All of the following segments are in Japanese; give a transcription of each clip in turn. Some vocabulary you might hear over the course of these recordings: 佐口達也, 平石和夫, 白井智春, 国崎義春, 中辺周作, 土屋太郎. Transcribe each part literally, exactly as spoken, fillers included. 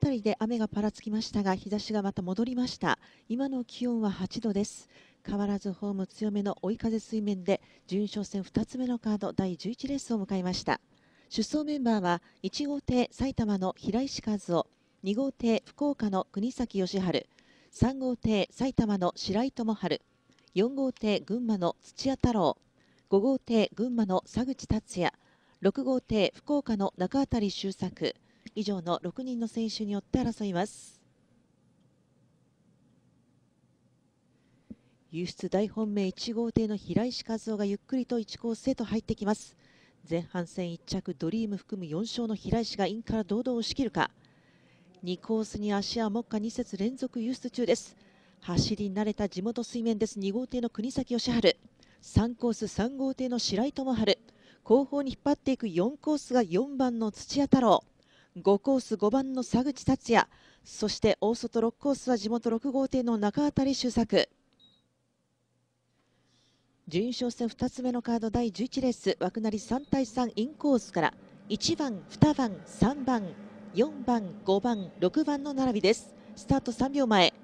あたりで雨がぱらつきましたが、日差しがまた戻りました。今の気温ははちどです。変わらずホーム強めの追い風水面で準優勝戦ふたつめのカードだいじゅういちレースを迎えました。出走メンバーはいちごうてい埼玉の平石和夫、にごうてい福岡の国崎義春、さんごうてい埼玉の白井智春、よんごうてい群馬の土屋太郎、ごごうてい群馬の佐口達也、ろくごうてい福岡の中辺周作、以上のろくにんの選手によって争います。輸出大本命いちごうていの平石和夫がゆっくりといちコースへと入ってきます。前半戦いっちゃくドリーム含むよんしょうの平石がインから堂々押し切るか。にコースに芦屋目下にせつ連続輸出中です。走り慣れた地元水面です。にごうていの国崎義春、さんコースさんごうていの白井智春、後方に引っ張っていくよんコースがよんばんの土屋太郎、ごコースごばんの佐口達也、そして大外ろくコースは地元ろくごうていの中辺周作。準優勝戦ふたつめのカードだいじゅういちレース、枠なりさんたいさんインコースからいちばん、にばん、さんばん、よんばん、ごばん、ろくばんの並びです。スタートさんびょうまえ、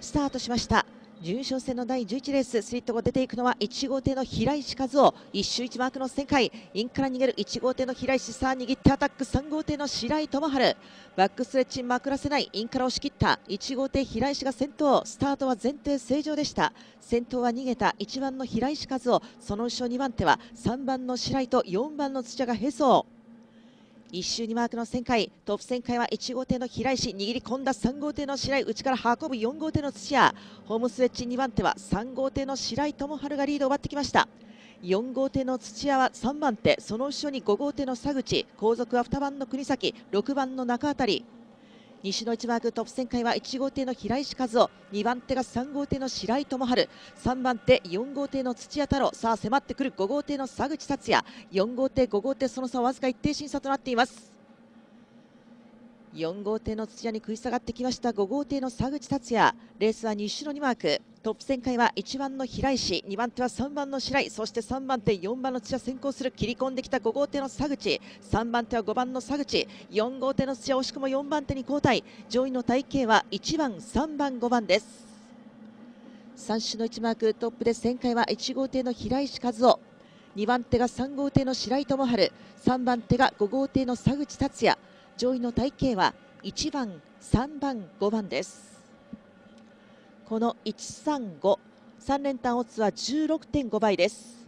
スタートしました。準優勝戦のだいじゅういちレース、スリットが出ていくのはいちごうていの平石和夫。一周一マークの旋回、インから逃げるいちごうていの平石、さあ握ってアタックさんごうていの白井智春、バックストレッチにまくらせない、インから押し切ったいちごうてい平石が先頭。スタートは前提正常でした。先頭は逃げたいちばんの平石和夫、その後ろにばんてはさんばんの白井とよんばんの土屋が並走。いち周にマークの旋回、トップ旋回はいちごうていの平石、握り込んださんごうていの白井、内から運ぶよんごうていの土屋、ホームストレッチにばんてはさんごうていの白井智春がリードを奪ってきました。よんごうていの土屋はさんばんて、その後ろにごごうていの佐口、後続はにばんの国崎、ろくばんの中辺。に周のいちマーク、トップ旋回はいちごうていの平石和夫、にばんてがさんごうていの白井智春、さんばんてよんごうていの土屋太郎、さあ迫ってくるごごうていの佐口達也、よんごうていごごうていその差はわずかいっていしんさとなっています。よんごうていの土屋に食い下がってきましたごごうていの佐口達也。レースはに周のにマーク、トップ旋回はいちばんの平石、にばんてはさんばんの白井、そしてさんばんてよんばんの土屋先行する。切り込んできたごごうていの佐口、さんばんてはごばんの佐口、よんごうていの土屋惜しくもよんばんてに交代。上位の体系はいちばん、さんばん、ごばんです。さん周のいちマーク、トップで旋回はいちごうていの平石和夫、にばんてがさんごうていの白井智春、さんばんてがごごうていの佐口達也。上位の体系はいちばん、さんばん、ごばんです。このいちさんご、さんれんたんオッズは じゅうろくてんご 倍です。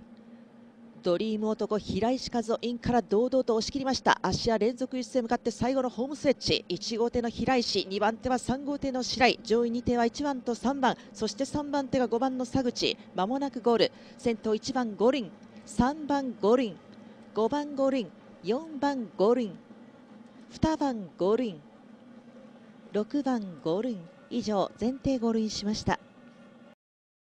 ドリーム男平石和夫、インから堂々と押し切りました。芦屋連続輸出へ向かって最後のホームストレッチ、いちごうていの平石、にばんてはさんごうていの白井、上位にていはいちばんとさんばん、そしてさんばんてがごばんの佐口。まもなくゴール、先頭いちばんゴールイン、さんばんゴールイン、ごばんゴールイン、よんばんゴールイン、にばんゴールイン、ろくばんゴールイン。以上、前提ゴールインしました。